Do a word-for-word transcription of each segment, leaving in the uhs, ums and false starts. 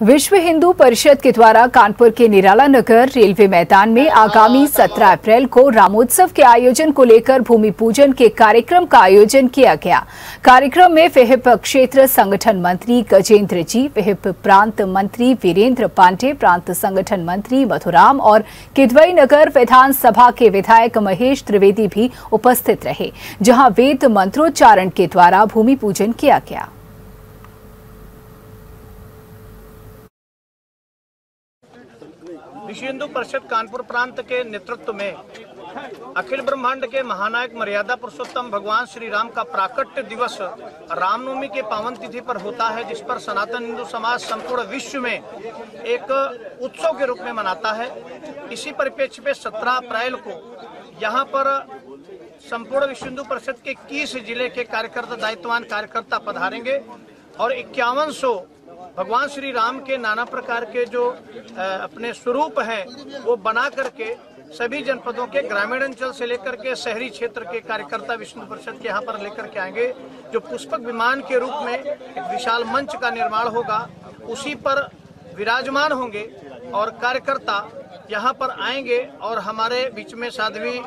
विश्व हिंदू परिषद के द्वारा कानपुर के निराला नगर रेलवे मैदान में आगामी सत्रह अप्रैल को रामोत्सव के आयोजन को लेकर भूमि पूजन के कार्यक्रम का आयोजन किया गया। कार्यक्रम में विहिप क्षेत्र संगठन मंत्री गजेंद्र जी, विहिप प्रांत मंत्री वीरेंद्र पांडेय, प्रांत संगठन मंत्री मथुराम और किदवई नगर विधानसभा के विधायक महेश त्रिवेदी भी उपस्थित रहे, जहाँ वेद मंत्रोच्चारण के द्वारा भूमि पूजन किया गया। विश्व हिंदू परिषद कानपुर प्रांत के नेतृत्व में अखिल ब्रह्मांड के महानायक मर्यादा पुरुषोत्तम भगवान श्री राम का प्राकट्य दिवस रामनवमी के पावन तिथि पर होता है, जिस पर सनातन हिंदू समाज संपूर्ण विश्व में एक उत्सव के रूप में मनाता है। इसी परिप्रेक्ष्य में सत्रह अप्रैल को यहाँ पर संपूर्ण विश्व हिंदू परिषद के इक्कीस जिले के कार्यकर्ता, दायित्ववान कार्यकर्ता पधारेंगे और इक्यावन सौ भगवान श्री राम के नाना प्रकार के जो अपने स्वरूप हैं वो बना करके सभी जनपदों के ग्रामीण अंचल से लेकर के शहरी क्षेत्र के कार्यकर्ता विष्णु परिषद के यहाँ पर लेकर के आएंगे। जो पुष्पक विमान के रूप में एक विशाल मंच का निर्माण होगा, उसी पर विराजमान होंगे और कार्यकर्ता यहाँ पर आएंगे और हमारे बीच में साध्वी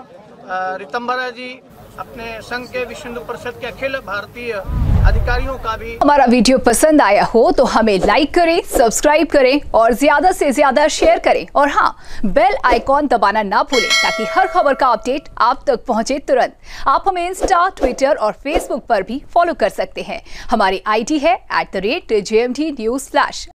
रितंबरा जी, अपने संघ के विश्व हिंदू परिषद के अखिल भारतीय अधिकारियों का भी। हमारा वीडियो पसंद आया हो तो हमें लाइक करें, सब्सक्राइब करें और ज्यादा से ज्यादा शेयर करें और हाँ, बेल आइकॉन दबाना ना भूलें ताकि हर खबर का अपडेट आप तक पहुंचे तुरंत। आप हमें इंस्टा, ट्विटर और फेसबुक पर भी फॉलो कर सकते हैं। हमारी आईडी है at the rate J M D news slash